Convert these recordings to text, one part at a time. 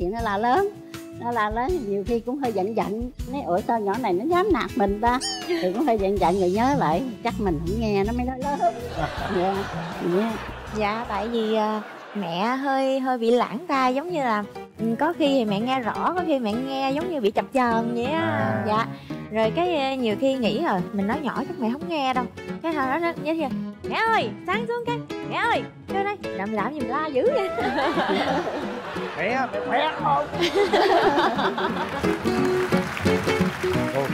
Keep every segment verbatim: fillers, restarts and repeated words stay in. chuyện nó là lớn, nó là lớn, nhiều khi cũng hơi giận giận, nói ủa sao nhỏ này nó dám nạt mình ta, thì cũng hơi giận giận rồi nhớ lại chắc mình không nghe nó mới nói lớn. Dạ, dạ. Dạ tại vì mẹ hơi hơi bị lãng tai, giống như là có khi thì mẹ nghe rõ, có khi mẹ nghe giống như bị chập chờn vậy á. À. Dạ. Rồi cái nhiều khi nghĩ rồi mình nói nhỏ chắc mẹ không nghe đâu, cái hồi đó nó nhớ kìa mẹ ơi sáng xuống cái mẹ ơi kêu đây làm làm gì mà la dữ vậy. Mẹ mẹ khỏe không? Thôi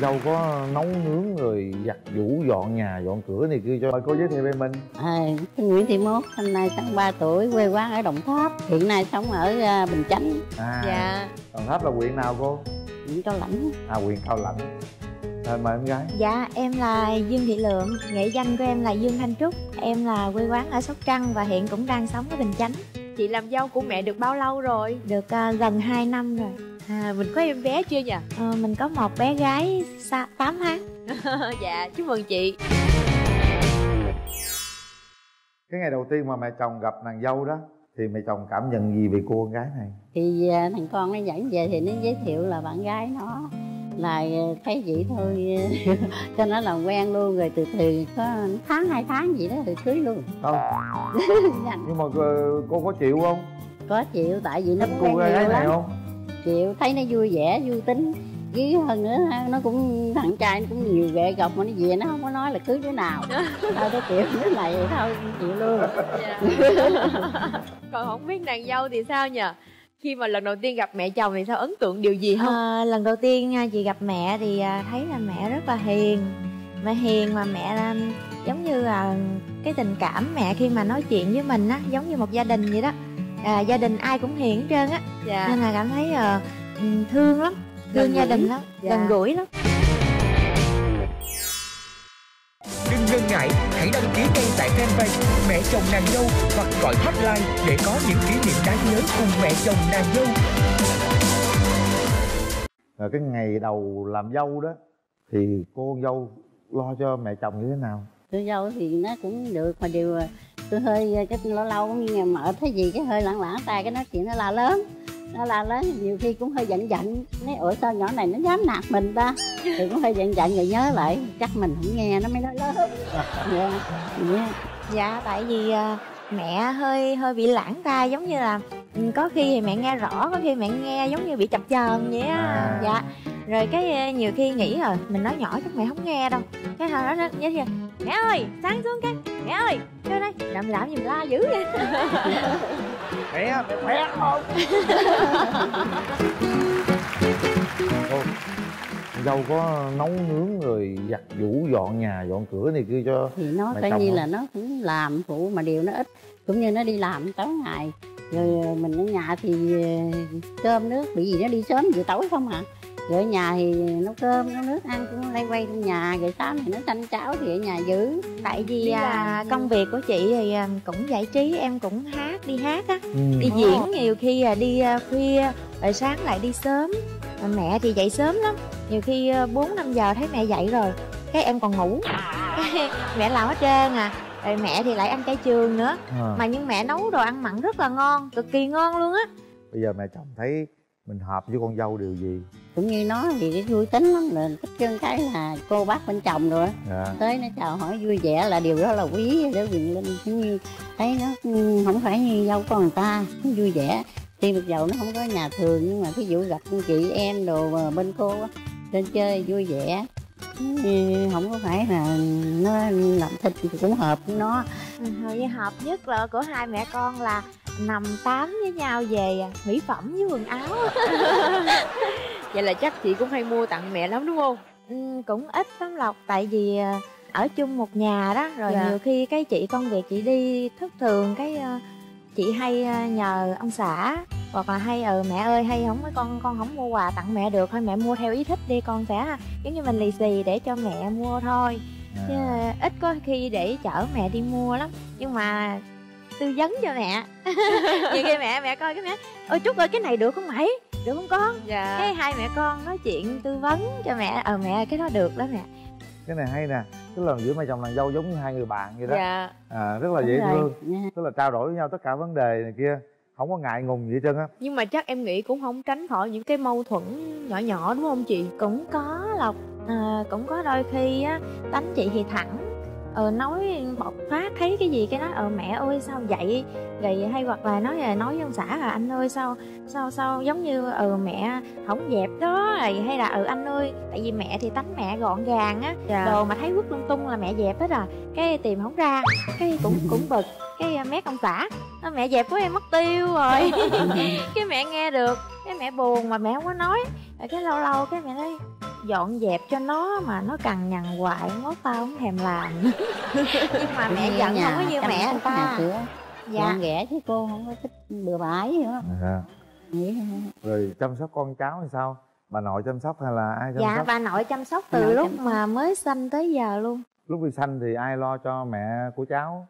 dâu có nấu nướng rồi giặt giũ dọn nhà dọn cửa này kia cho cô giới thiệu về mình. À, Nguyễn Thị Mốt hôm nay sáu mươi ba tuổi, quê quán ở Đồng Tháp, hiện nay sống ở Bình Chánh. À, dạ. Đồng Tháp là huyện nào cô? Huyện Cao Lãnh. À, huyện Cao Lãnh. Rồi mời em gái. Dạ, em là Dương Thị Lượng, nghệ danh của em là Dương Thanh Trúc. Em là quê quán ở Sóc Trăng và hiện cũng đang sống ở Bình Chánh. Chị làm dâu của mẹ được bao lâu rồi? Được uh, gần hai năm rồi. À, mình có em bé chưa nhỉ? Ờ, mình có một bé gái tám tháng. Dạ, chúc mừng chị. Cái ngày đầu tiên mà mẹ chồng gặp nàng dâu đó thì mẹ chồng cảm nhận gì về cô con gái này? Thì thằng con nó dẫn về thì nó giới thiệu là bạn gái nó là thấy vậy thôi cho nó làm quen luôn, rồi từ từ có tháng hai tháng gì đó thì cưới luôn. Không. Nhưng mà cô có chịu không? Có chịu, tại vì nó cũng quen nhiều lắm. Không? Chịu, thấy nó vui vẻ vui tính, với hơn nữa nó cũng thằng trai nó cũng nhiều ghệ gọc mà nó về nó không có nói là cưới đứa nào. Tao có chịu đứa này tao chịu luôn. Còn không biết nàng dâu thì sao nhỉ? Khi mà lần đầu tiên gặp mẹ chồng thì sao, ấn tượng điều gì không? À, lần đầu tiên chị gặp mẹ thì thấy là mẹ rất là hiền. Mẹ hiền mà mẹ là, giống như là cái tình cảm mẹ khi mà nói chuyện với mình á, giống như một gia đình vậy đó. À, gia đình ai cũng hiền hết trơn á. Dạ. Nên là cảm thấy uh, thương lắm, thương gần gia đình lắm, dạ. Gần gũi lắm. Đừng ngần ngại, hãy đăng ký ngay tại fanpage Mẹ Chồng Nàng Dâu hoặc gọi hotline để có những kỷ niệm đáng nhớ cùng Mẹ Chồng Nàng Dâu. Ở cái ngày đầu làm dâu đó thì cô dâu lo cho mẹ chồng như thế nào? Cô dâu thì nó cũng được mà điều tôi hơi cái lâu lâu cũng mở thấy gì cái hơi lãng lãng tay, cái nói chuyện nó la lớn, nó la lớn, nhiều khi cũng hơi giận giận, nói ủa sao nhỏ này nó dám nạt mình ta, thì cũng hơi giận giận rồi nhớ lại chắc mình không nghe nó mới nói lớn. Dạ, dạ. Dạ tại vì mẹ hơi hơi bị lãng tai, giống như là có khi thì mẹ nghe rõ, có khi mẹ nghe giống như bị chập chờn vậy á. À. Dạ. Rồi cái nhiều khi nghĩ rồi mình nói nhỏ chắc mẹ không nghe đâu, cái hồi đó nó nhớ kìa mẹ ơi sáng xuống cái mẹ ơi kêu đây làm làm gì mà la dữ vậy. Mẹ mẹ khỏe không? Thôi dâu có nấu nướng rồi giặt giũ dọn nhà dọn cửa này kia cho thì nó coi như là nó cũng làm phụ mà điều nó ít, cũng như nó đi làm tối ngày rồi mình ở nhà thì cơm nước bị gì nó đi sớm về tối không ạ. À? Rồi ở nhà thì nấu cơm, nấu nước ăn cũng lay quay trong nhà, rồi sáng thì nó canh cháo thì ở nhà giữ. Tại vì à, công việc của chị thì cũng giải trí, em cũng hát, đi hát á, ừ. Đi Ồ. diễn nhiều khi đi khuya, rồi sáng lại đi sớm. Mẹ thì dậy sớm lắm, nhiều khi bốn năm giờ thấy mẹ dậy rồi, cái em còn ngủ. Mẹ làm hết trơn à. Rồi mẹ thì lại ăn chay trường nữa à. Mà nhưng mẹ nấu đồ ăn mặn rất là ngon, cực kỳ ngon luôn á. Bây giờ mẹ chồng thấy mình hợp với con dâu điều gì? Cũng như nó thì vui tính lắm, là thích chân cái là cô bác bên chồng rồi yeah. Tới nó chào hỏi vui vẻ là điều đó là quý để quyền linh, cũng như thấy nó không phải như dâu con người ta, nó vui vẻ. Tuy mặc dầu nó không có nhà thường nhưng mà ví dụ gặp chị em đồ bên cô lên chơi vui vẻ, không có phải là nó làm thịt cũng hợp với nó. Hơi hợp nhất là của hai mẹ con là nằm tám với nhau về mỹ phẩm với quần áo. Vậy là chắc chị cũng hay mua tặng mẹ lắm đúng không? Ừ, cũng ít lắm Lộc, tại vì ở chung một nhà đó rồi dạ. Nhiều khi cái chị công việc chị đi thất thường cái chị hay nhờ ông xã hoặc là hay ừ mẹ ơi hay không con con không mua quà tặng mẹ được, thôi mẹ mua theo ý thích đi, con sẽ giống như mình lì xì để cho mẹ mua thôi chứ ít có khi để chở mẹ đi mua lắm. Nhưng mà tư vấn cho mẹ. Nhiều khi mẹ mẹ coi cái mẹ ôi Trúc ơi cái này được không mày, được không con? Dạ. Cái hai mẹ con nói chuyện tư vấn cho mẹ ờ mẹ cái đó được đó mẹ, cái này hay nè. Tức là giữa mẹ chồng nàng dâu giống như hai người bạn vậy đó. Dạ. À, rất là dễ thương, tức là trao đổi với nhau tất cả vấn đề này kia, không có ngại ngùng gì hết trơn á. Nhưng mà chắc em nghĩ cũng không tránh khỏi những cái mâu thuẫn nhỏ nhỏ đúng không chị? Cũng có Lộc, à, cũng có đôi khi á, tánh chị thì thẳng, ờ nói bộc phát, thấy cái gì cái nói ờ mẹ ơi sao vậy, rồi hay hoặc là nói là nói với ông xã là anh ơi sao sao sao giống như ờ mẹ không dẹp đó, rồi hay là ờ anh ơi, tại vì mẹ thì tánh mẹ gọn gàng á, dạ. Đồ mà thấy vứt lung tung là mẹ dẹp hết à, cái tìm không ra, cái cũng cũng bực, cái mét ông xã mẹ dẹp của em mất tiêu rồi. Cái mẹ nghe được cái mẹ buồn mà mẹ không có nói, rồi cái lâu lâu cái mẹ nói dọn dẹp cho nó mà nó cằn nhằn hoài, ngó tao không thèm làm. Nhưng mà mẹ giận không có như mẹ người ta, dạ. Dọn ghẻ chứ cô không có thích bừa bãi gì đó. À. Rồi chăm sóc con cháu hay sao? Bà nội chăm sóc hay là ai chăm dạ, sóc? Dạ bà nội chăm sóc từ nội lúc mà mới sanh tới giờ luôn. Lúc đi sanh thì ai lo cho mẹ của cháu?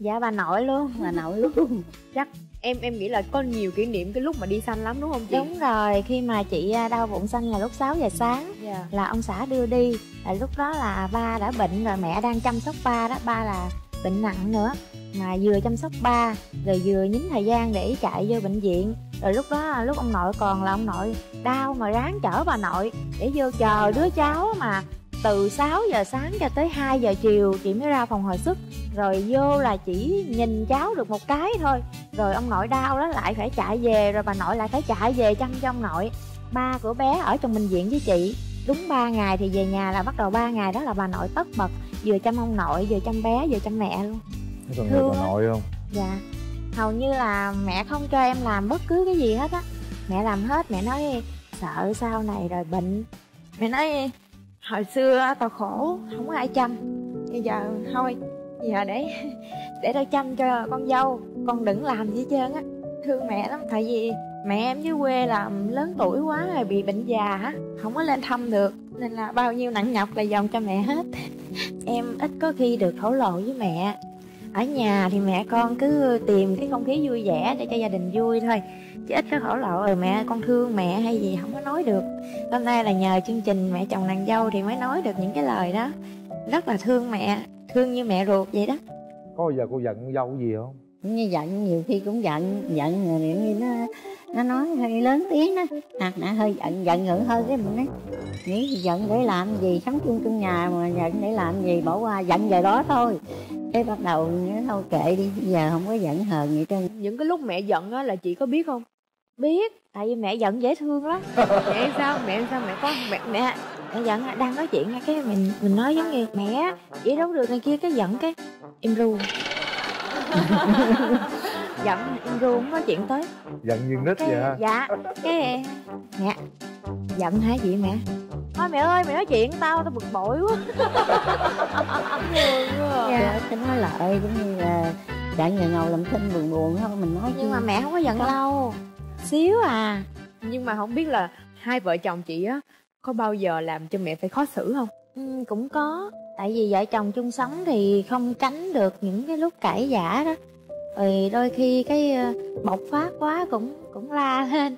Dạ bà nội luôn. Bà nội luôn. Chắc em em nghĩ là có nhiều kỷ niệm cái lúc mà đi sanh lắm đúng không chị? Đúng rồi, khi mà chị đau bụng sanh là lúc sáu giờ sáng, yeah. Là ông xã đưa đi, là lúc đó là ba đã bệnh rồi, mẹ đang chăm sóc ba đó, ba là bệnh nặng nữa mà vừa chăm sóc ba rồi vừa nhín thời gian để chạy vô bệnh viện. Rồi lúc đó lúc ông nội còn là ông nội đau mà ráng chở bà nội để vô chờ đứa cháu mà từ sáu giờ sáng cho tới hai giờ chiều chị mới ra phòng hồi sức. Rồi vô là chỉ nhìn cháu được một cái thôi, rồi ông nội đau đó lại phải chạy về, rồi bà nội lại phải chạy về chăm cho ông nội. Ba của bé ở trong bệnh viện với chị đúng ba ngày thì về nhà, là bắt đầu ba ngày đó là bà nội tất bật, vừa chăm ông nội, vừa chăm bé, vừa chăm mẹ luôn. Thế còn thương bà nội không? Dạ. Hầu như là mẹ không cho em làm bất cứ cái gì hết á. Mẹ làm hết, mẹ nói sợ sau này rồi bệnh. Mẹ nói hồi xưa tao khổ, không có ai chăm, bây giờ thôi giờ để để tao chăm cho con dâu, con đừng làm gì hết trơn á. Thương mẹ lắm, tại vì mẹ em dưới quê là lớn tuổi quá rồi, bị bệnh già á, không có lên thăm được, nên là bao nhiêu nặng nhọc là dồn cho mẹ hết. Em ít có khi được thổ lộ với mẹ. Ở nhà thì mẹ con cứ tìm cái không khí vui vẻ để cho gia đình vui thôi, chứ ít có thổ lộ rồi mẹ con thương mẹ hay gì không có nói được. Hôm nay là nhờ chương trình Mẹ Chồng Nàng Dâu thì mới nói được những cái lời đó, rất là thương mẹ, thương như mẹ ruột vậy đó. Có bao giờ cô giận dâu gì không? Như giận, nhiều khi cũng giận, giận người như nó nó nói hơi lớn tiếng đó, hạt nã hơi giận, giận ngữ hơi cái mình nói nghĩ giận để làm gì, sống chung trong nhà mà giận để làm gì, bỏ qua, giận về đó thôi. Cái bắt đầu nó thôi kệ đi, giờ không có giận hờn vậy trơn. Những cái lúc mẹ giận á là chị có biết không? Biết, tại vì mẹ giận dễ thương lắm. Mẹ sao, mẹ sao mẹ có mẹ mẹ mẹ giận đang nói chuyện nghe cái mình mình nói giống như mẹ vậy đâu được này kia, cái giận cái im ru. Giận im ru không nói chuyện tới. Giận như nít cái, vậy ha. Dạ. Cái mẹ giận hả chị mẹ? Thôi mẹ ơi mẹ nói chuyện tao tao bực bội quá. Dạ. Tính nói lợi cũng như là giận ngày ngầu làm thinh buồn buồn thôi mình nói. Nhưng chứ mà mẹ không có giận lâu. Xíu à. Nhưng mà không biết là hai vợ chồng chị á có bao giờ làm cho mẹ phải khó xử không? Ừ, cũng có. Tại vì vợ chồng chung sống thì không tránh được những cái lúc cãi vã đó. Rồi đôi khi cái bộc phát quá cũng cũng la lên.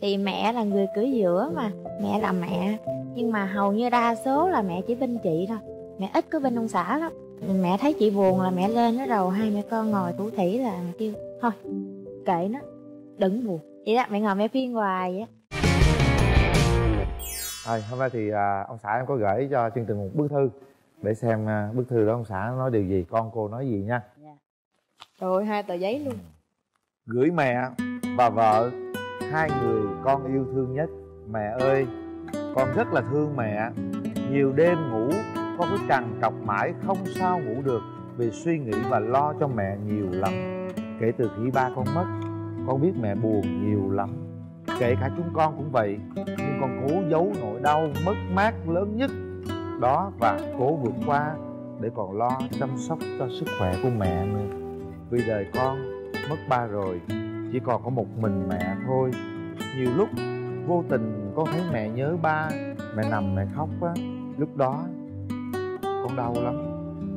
Thì mẹ là người cưỡi giữa mà, mẹ là mẹ. Nhưng mà hầu như đa số là mẹ chỉ bên chị thôi, mẹ ít có bên ông xã lắm. Mẹ thấy chị buồn là mẹ lên nó đầu hai mẹ con ngồi thủ thỉ là mẹ kêu thôi kệ nó, đừng buồn. Vậy đó, mẹ ngồi mẹ phiên hoài vậy. À, hôm nay thì à, ông xã em có gửi cho chương trình một bức thư để xem à, bức thư đó ông xã nói điều gì, con cô nói gì nha. Yeah. Trời ơi, hai tờ giấy luôn. Gửi mẹ và vợ, hai người con yêu thương nhất. Mẹ ơi, con rất là thương mẹ. Nhiều đêm ngủ con cứ trằn trọc mãi không sao ngủ được vì suy nghĩ và lo cho mẹ nhiều lắm. Kể từ khi ba con mất, con biết mẹ buồn nhiều lắm. Kể cả chúng con cũng vậy, nhưng con cố giấu nỗi đau mất mát lớn nhất đó và cố vượt qua để còn lo chăm sóc cho sức khỏe của mẹ nữa. Vì đời con mất ba rồi, chỉ còn có một mình mẹ thôi. Nhiều lúc vô tình con thấy mẹ nhớ ba, mẹ nằm mẹ khóc á, lúc đó con đau lắm,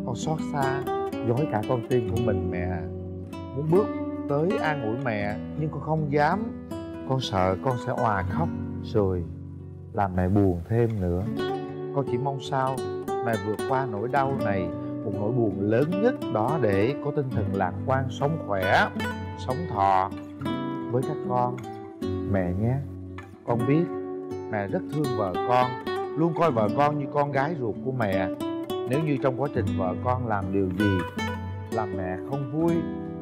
con xót xa, dối cả con tim của mình mẹ. Muốn bước tới an ủi mẹ nhưng con không dám, con sợ con sẽ òa khóc rồi làm mẹ buồn thêm nữa. Con chỉ mong sao mẹ vượt qua nỗi đau này, một nỗi buồn lớn nhất đó, để có tinh thần lạc quan, sống khỏe, sống thọ. với các con. Mẹ nhé, con biết mẹ rất thương vợ con, luôn coi vợ con như con gái ruột của mẹ. Nếu như trong quá trình vợ con làm điều gì làm mẹ không vui,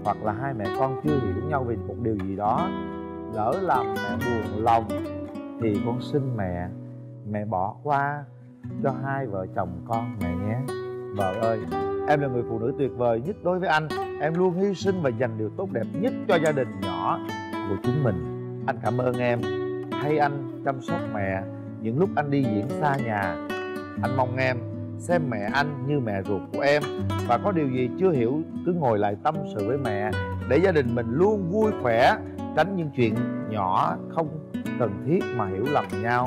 hoặc là hai mẹ con chưa hiểu nhau về một điều gì đó, lỡ làm mẹ buồn lòng, thì con xin mẹ, mẹ bỏ qua cho hai vợ chồng con mẹ nhé. Vợ ơi, em là người phụ nữ tuyệt vời nhất đối với anh. Em luôn hy sinh và dành điều tốt đẹp nhất cho gia đình nhỏ của chúng mình. Anh cảm ơn em. Thay anh chăm sóc mẹ những lúc anh đi diễn xa nhà. Anh mong em xem mẹ anh như mẹ ruột của em, và có điều gì chưa hiểu cứ ngồi lại tâm sự với mẹ, để gia đình mình luôn vui khỏe, tránh những chuyện nhỏ không cần thiết mà hiểu lầm nhau.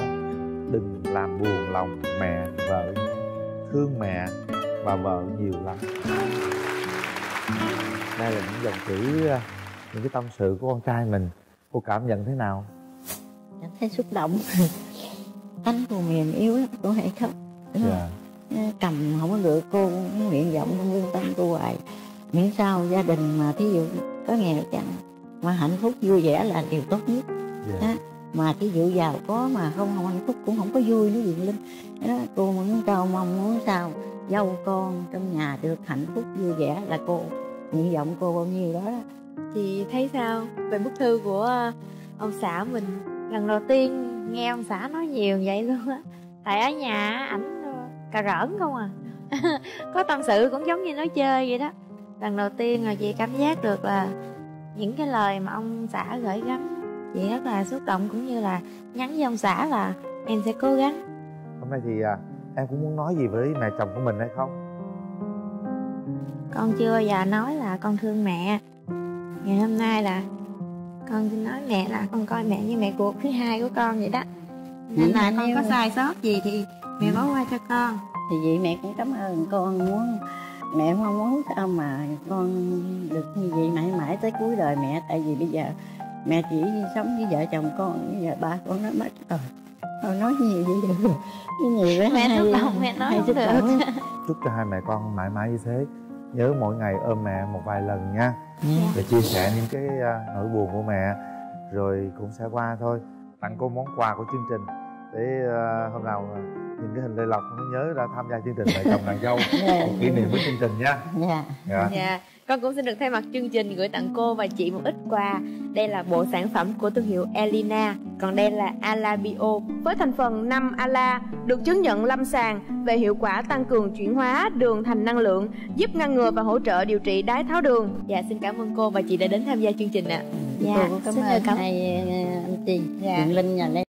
Đừng làm buồn lòng mẹ vợ. Thương mẹ và vợ nhiều lắm. Đây là những dòng chữ, những cái tâm sự của con trai mình. Cô cảm nhận thế nào? Cảm thấy xúc động. Anh của mềm yếu lắm, cô hãy khóc. Dạ. Cầm không có được, cô nguyện vọng trong lương tâm cô hoài. Miễn sao gia đình mà thí dụ có nghèo chẳng mà hạnh phúc vui vẻ là điều tốt nhất. Dạ. Mà thí dụ giàu có mà không, không hạnh phúc cũng không có vui nữa Diện Linh. Đó, cô muốn cao mong muốn sao dâu con trong nhà được hạnh phúc vui vẻ là cô nguyện vọng cô bao nhiêu đó, đó. Chị thấy sao về bức thư của ông xã mình? Lần đầu tiên nghe ông xã nói nhiều vậy luôn á. Tại ở nhà ảnh cà rỡn không à. Có tâm sự cũng giống như nói chơi vậy đó. Lần đầu tiên là chị cảm giác được là những cái lời mà ông xã gửi gắm, chị rất là xúc động, cũng như là nhắn với ông xã là em sẽ cố gắng. Hôm nay thì à, em cũng muốn nói gì với mẹ chồng của mình hay không? Con chưa bao giờ nói là con thương mẹ. Ngày hôm nay là con xin nói mẹ là con coi mẹ như mẹ cuộc thứ hai của con vậy đó. Nên là con có sai sót gì thì mẹ bỏ qua cho con. Thì vậy mẹ cũng cảm ơn con. Muốn mẹ không muốn sao mà con được như vậy mãi mãi tới cuối đời mẹ. Tại vì bây giờ mẹ chỉ sống với vợ chồng con, bây giờ ba con nó mất rồi. Con nói nhiều vậy được. Nhiều với mẹ xúc động, mẹ nói không được. Chúc cho hai mẹ con mãi mãi như thế. Nhớ mỗi ngày ôm mẹ một vài lần nha. Để chia sẻ những cái nỗi buồn của mẹ. Rồi cũng sẽ qua thôi. Tặng cô món quà của chương trình. Để hôm nào nhìn cái hình Lê Lộc nó nhớ ra tham gia chương trình Mẹ Chồng Nàng Dâu. Một kỷ niệm với chương trình nha. Dạ. Dạ. Dạ. Con cũng xin được thay mặt chương trình gửi tặng cô và chị một ít quà. Đây là bộ sản phẩm của thương hiệu Elina. Còn đây là Alabio với thành phần năm ala, được chứng nhận lâm sàng về hiệu quả tăng cường chuyển hóa đường thành năng lượng, giúp ngăn ngừa và hỗ trợ điều trị đái tháo đường. Dạ, xin cảm ơn cô và chị đã đến tham gia chương trình ạ. À. Dạ, cô cũng cảm ơn, cảm... Hai, anh chị, dạ. Linh nhà Lê